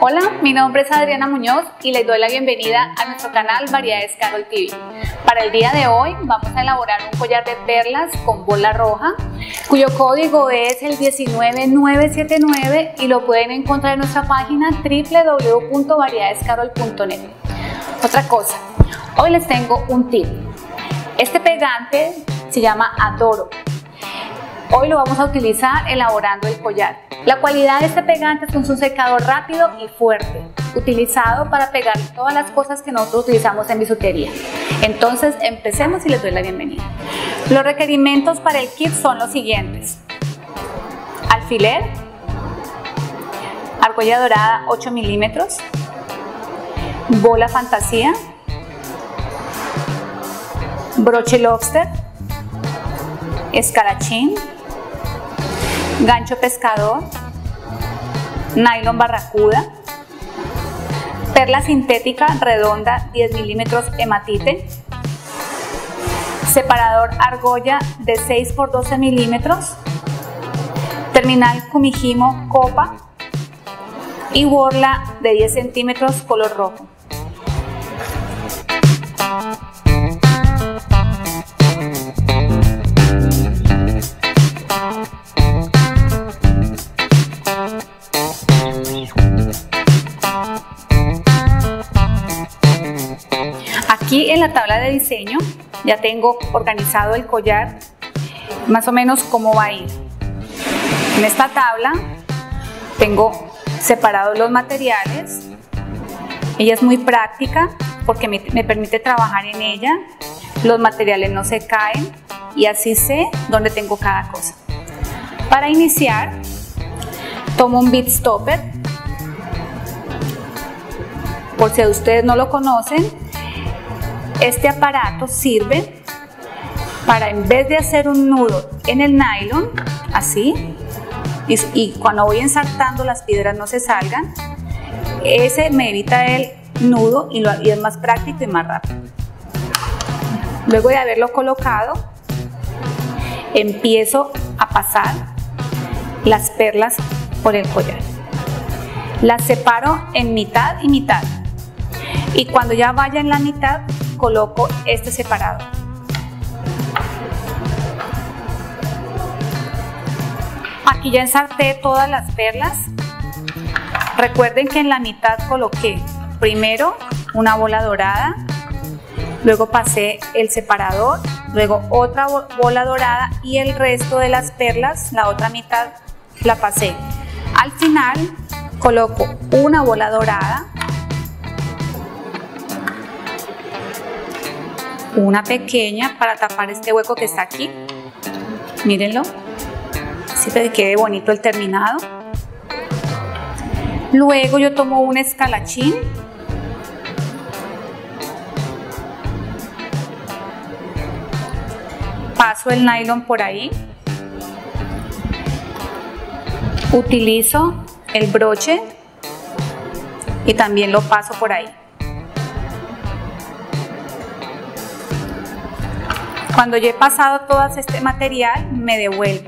Hola, mi nombre es Adriana Muñoz y les doy la bienvenida a nuestro canal Variedades Carol TV. Para el día de hoy vamos a elaborar un collar de perlas con bola roja, cuyo código es el 19979 y lo pueden encontrar en nuestra página www.variedadescarol.net. Otra cosa, hoy les tengo un tip. Este pegante se llama Adoro. Hoy lo vamos a utilizar elaborando el collar. La cualidad de este pegante es un secado rápido y fuerte, utilizado para pegar todas las cosas que nosotros utilizamos en bisutería. Entonces empecemos y les doy la bienvenida. Los requerimientos para el kit son los siguientes: alfiler, argolla dorada 8 milímetros, bola fantasía, broche lobster, escarachín, gancho pescador, nylon barracuda, perla sintética redonda 10 milímetros hematite, separador argolla de 6 por 12 milímetros, terminal kumihimo copa y borla de 10 centímetros color rojo. Aquí en la tabla de diseño ya tengo organizado el collar, más o menos cómo va a ir. En esta tabla tengo separados los materiales. Ella es muy práctica porque me permite trabajar en ella. Los materiales no se caen y así sé dónde tengo cada cosa. Para iniciar, tomo un bead stopper. Por si ustedes no lo conocen, este aparato sirve para, en vez de hacer un nudo en el nylon, así, y cuando voy ensartando las piedras no se salgan, ese me evita el nudo y es más práctico y más rápido. Luego de haberlo colocado, empiezo a pasar las perlas por el collar. Las separo en mitad y mitad, y cuando ya vaya en la mitad coloco este separado. Aquí ya ensarté todas las perlas. Recuerden que en la mitad coloqué primero una bola dorada, luego pasé el separador, luego otra bola dorada y el resto de las perlas, la otra mitad, la pasé. Al final coloco una bola dorada, una pequeña para tapar este hueco que está aquí. Mírenlo, así para que quede bonito el terminado. Luego yo tomo un escalachín, paso el nylon por ahí, utilizo el broche y también lo paso por ahí. Cuando yo he pasado todo este material, me devuelvo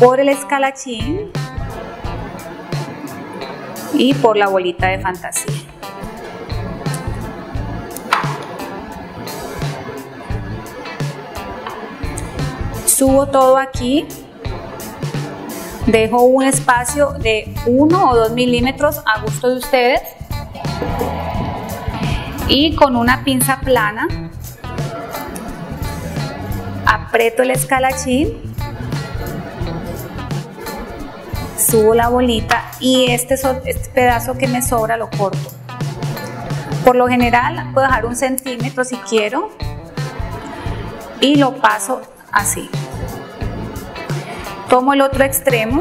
por el escalachín y por la bolita de fantasía. Subo todo aquí. Dejo un espacio de 1 o 2 milímetros a gusto de ustedes y con una pinza plana aprieto el escalachín, subo la bolita y este pedazo que me sobra lo corto. Por lo general puedo dejar un centímetro si quiero y lo paso así. Tomo el otro extremo,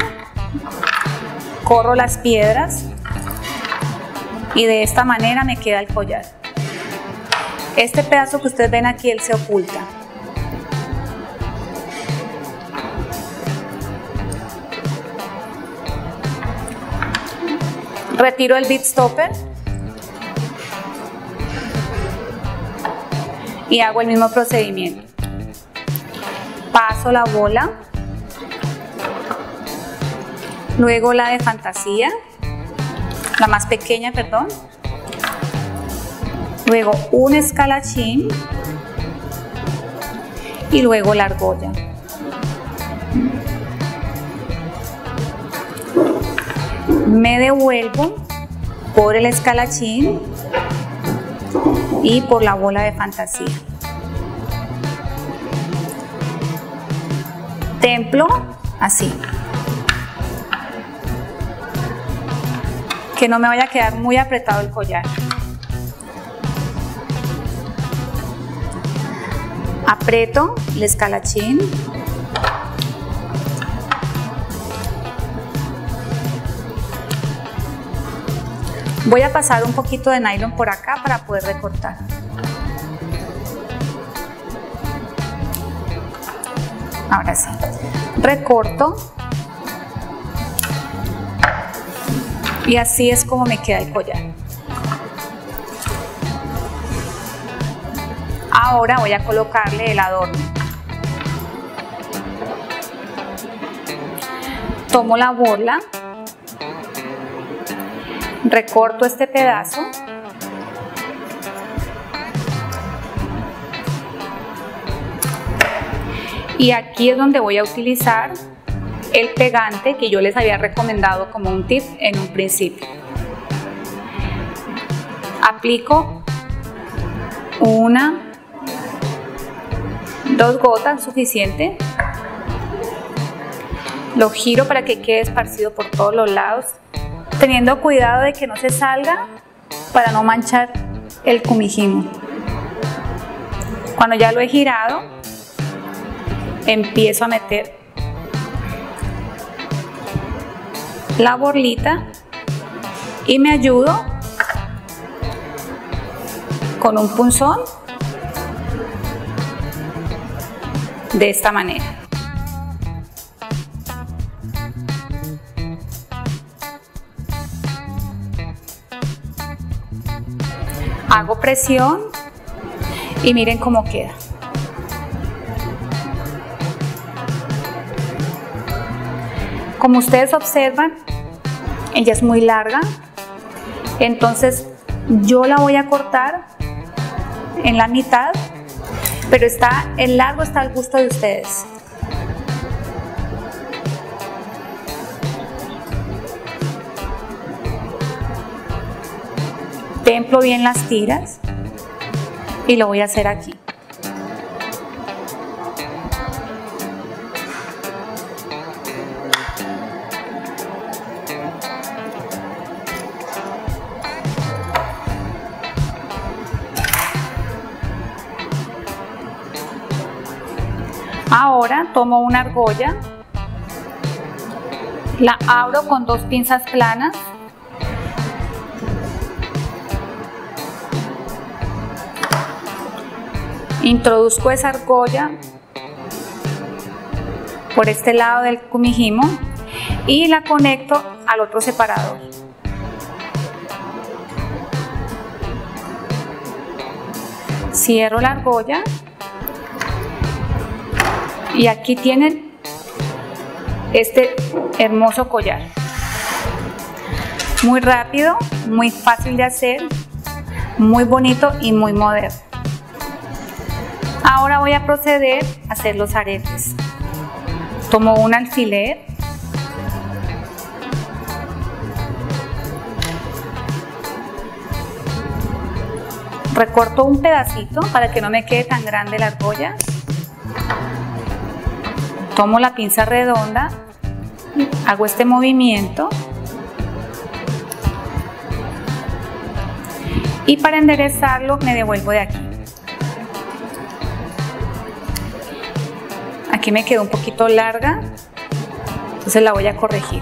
corro las piedras y de esta manera me queda el collar. Este pedazo que ustedes ven aquí, él se oculta. Retiro el bead stopper y hago el mismo procedimiento. Paso sola bola, luego la de fantasía, la más pequeña, perdón, luego un escalachín y luego la argolla. Me devuelvo por el escalachín y por la bola de fantasía. Templo así, que no me vaya a quedar muy apretado el collar. Aprieto el escalachín, voy a pasar un poquito de nylon por acá para poder recortar. Ahora sí, recorto y así es como me queda el collar. Ahora voy a colocarle el adorno. Tomo la bola, recorto este pedazo y aquí es donde voy a utilizar el pegante que yo les había recomendado como un tip en un principio. Aplico una, dos gotas suficiente, lo giro para que quede esparcido por todos los lados, teniendo cuidado de que no se salga para no manchar el kumihimo. Cuando ya lo he girado, empiezo a meter la borlita y me ayudo con un punzón de esta manera. Hago presión y miren cómo queda. Como ustedes observan, ella es muy larga, entonces yo la voy a cortar en la mitad, pero el largo está al gusto de ustedes. Templo bien las tiras y lo voy a hacer aquí. Ahora tomo una argolla, la abro con dos pinzas planas, introduzco esa argolla por este lado del kumihimo y la conecto al otro separador. Cierro la argolla y aquí tienen este hermoso collar. Muy rápido, muy fácil de hacer, muy bonito y muy moderno. Ahora voy a proceder a hacer los aretes. Tomo un alfiler, recorto un pedacito para que no me quede tan grande la argolla, tomo la pinza redonda, hago este movimiento y para enderezarlo me devuelvo de aquí. Aquí me quedó un poquito larga, entonces la voy a corregir.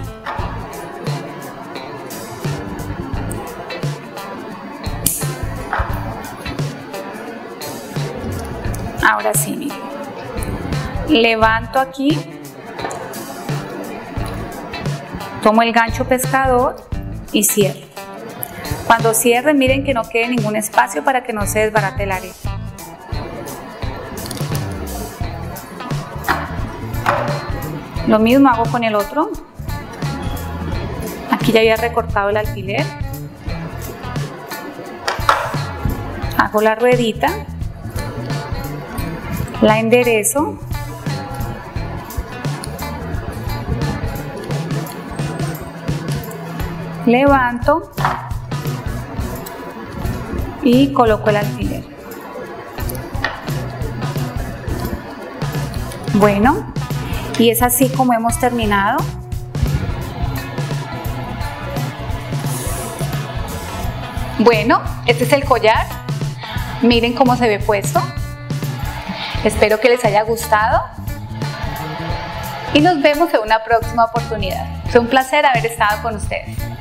Ahora sí, miren. Levanto aquí, tomo el gancho pescador y cierro. Cuando cierre, miren que no quede ningún espacio para que no se desbarate el arete. Lo mismo hago con el otro. Aquí ya había recortado el alfiler. Hago la ruedita, la enderezo, levanto y coloco el alfiler. Bueno, y es así como hemos terminado. Bueno, este es el collar. Miren cómo se ve puesto. Espero que les haya gustado y nos vemos en una próxima oportunidad. Fue un placer haber estado con ustedes.